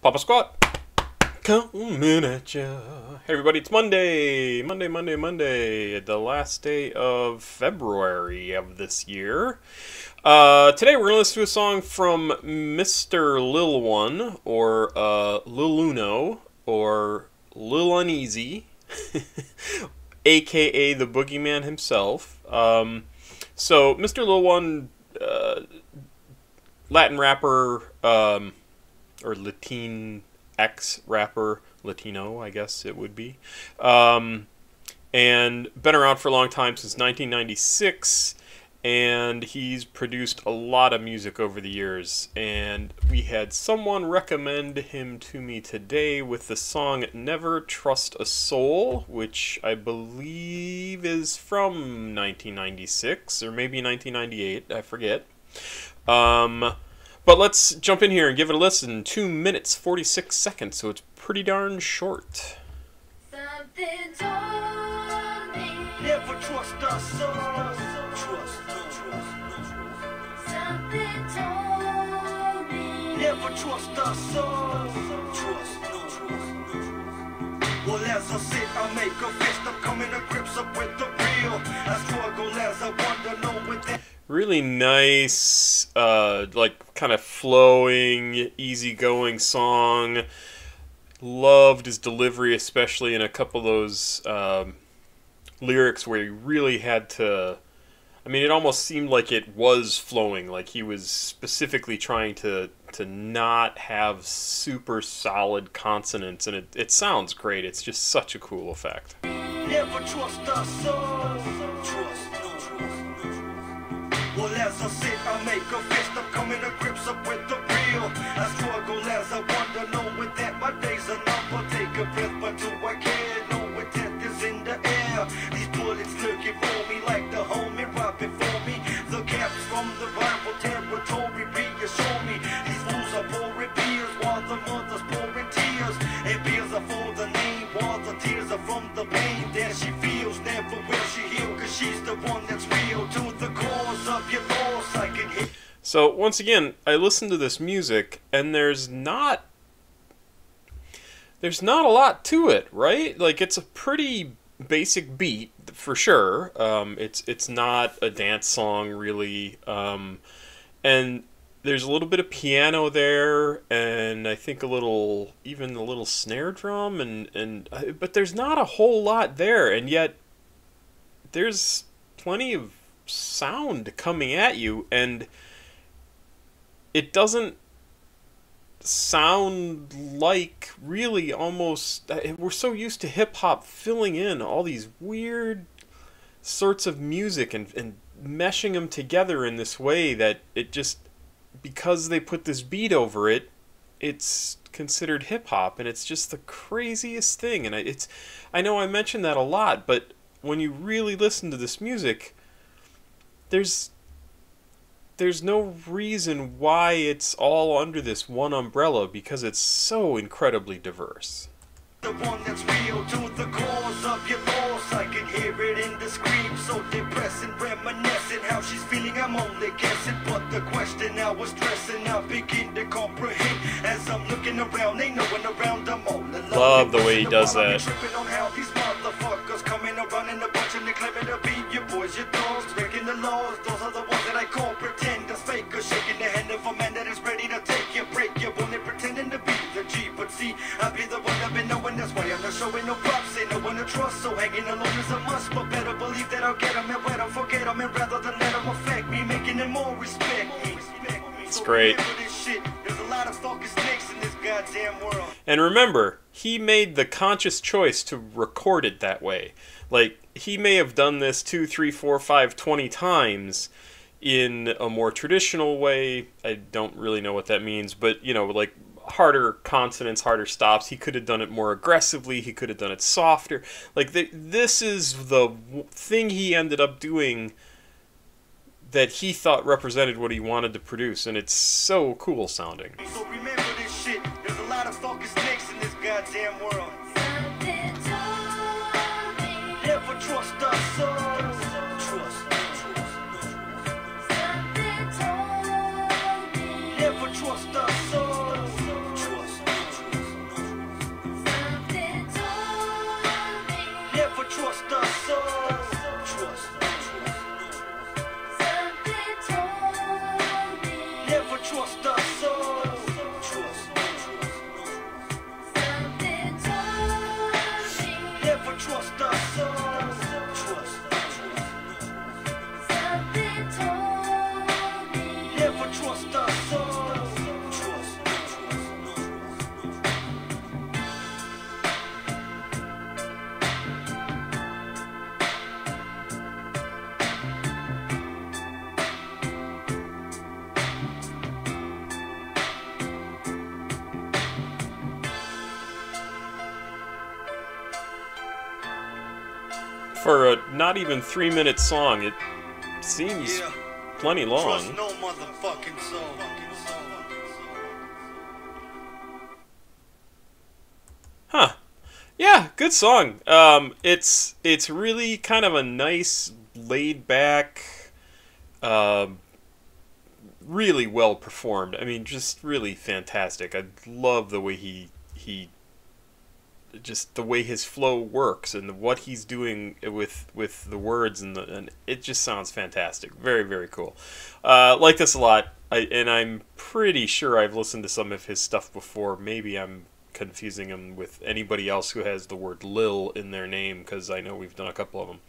Papa Squat, coming at ya. Hey everybody, it's Monday, Monday, the last day of February of this year. Today we're gonna listen to a song from Mr. Lil One, or Lil Uno, or Lil Uneasy, aka the Boogeyman himself. So Mr. Lil One, Latin rapper, or Latinx rapper, Latino, I guess it would be, and been around for a long time, since 1996, and he's produced a lot of music over the years, and we had someone recommend him to me today with the song Never Trust a Soul, which I believe is from 1996, or maybe 1998, I forget. But let's jump in here and give it a listen. 2 minutes, 46 seconds, so it's pretty darn short. Something told me. Never trust a soul. Something told me. Never trust a soul. Well, as I sit, I make a fist. I'm coming to grips up with the real. I struggle as I wonder, no with that. Really nice, like kind of flowing, easygoing song. Loved his delivery, especially in a couple of those lyrics where he really had to. I mean, it almost seemed like it was flowing, like he was specifically trying to not have super solid consonants, and it sounds great. It's just such a cool effect. Never trust us. Well, as I sit, I make a fist. I'm coming to grips up with the real. I struggle as I wonder, knowing that my days are numbered. Take a breath, but do I care? Knowing death is in the air. These bullets took it for me like the homie robbing for me. The caps from the rival territory reassure me. These fools are pouring beers while the mothers pouring tears. And beers are for the name while the tears are from the pain that she feels. Never will she heal, cause she's the one that's real to the core. So once again, I listen to this music, and there's not a lot to it, right? Like, it's a pretty basic beat for sure. It's not a dance song really, and there's a little bit of piano there, and I think even a little snare drum, but there's not a whole lot there, and yet there's plenty of sound coming at you, and it doesn't sound like really almost. We're so used to hip-hop filling in all these weird sorts of music and meshing them together in this way that it just, because they put this beat over it, it's considered hip-hop, and it's just the craziest thing. And I know I mentioned that a lot, but when you really listen to this music, there's no reason why it's all under this one umbrella, because it's so incredibly diverse. The one that's real to the cause of your loss. I can hear it in the scream, so depressing, reminiscing how she's feeling. I'm only guessing, but the question I was stressing, I begin to comprehend as I'm looking around. Ain't no one around, I'm all alone. Love the way he does that. Tripping on how these motherfuckers coming around in a bunch, and they're claiming to be your boys, your dogs, breaking the laws. Those are the ones that I call pretenders, fakers, shaking the hand of a man that is ready to take you, break you. Only pretending to be the G, but see, I'll be the one I've been knowing. That's why I'm not showing no props, ain't no one to trust. So hanging alone is a must, but better believe that I'll get them and wet them, forget them, and rather than let them affect me, making them more respect. It's great. There's a lot of focus snakes in this goddamn world. And remember, he made the conscious choice to record it that way. Like, he may have done this 2, 3, 4, 5, 20 times in a more traditional way. I don't really know what that means, but, you know, like harder consonants, harder stops. He could have done it more aggressively. He could have done it softer. Like, this is the thing he ended up doing that he thought represented what he wanted to produce, and it's so cool sounding. So remember this shit. There's a lot of focus snakes in this goddamn world. Never trust a soul. Never trust a soul. For a not even 3-minute song, it seems plenty long. Trust no motherfucking soul. Huh. Yeah, good song. It's really kind of a nice, laid back, really well performed. I mean, just really fantastic. I love the way he just the way his flow works and what he's doing with the words and it just sounds fantastic. Very, very cool. Like this a lot. And I'm pretty sure I've listened to some of his stuff before. Maybe I'm confusing him with anybody else who has the word Lil in their name, because I know we've done a couple of them.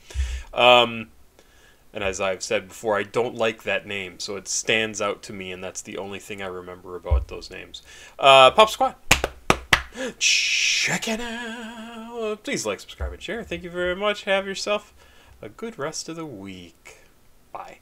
And as I've said before, I don't like that name, so it stands out to me, and that's the only thing I remember about those names. Pop Squat. Check it out. Please like, subscribe, and share. Thank you very much. Have yourself a good rest of the week. Bye.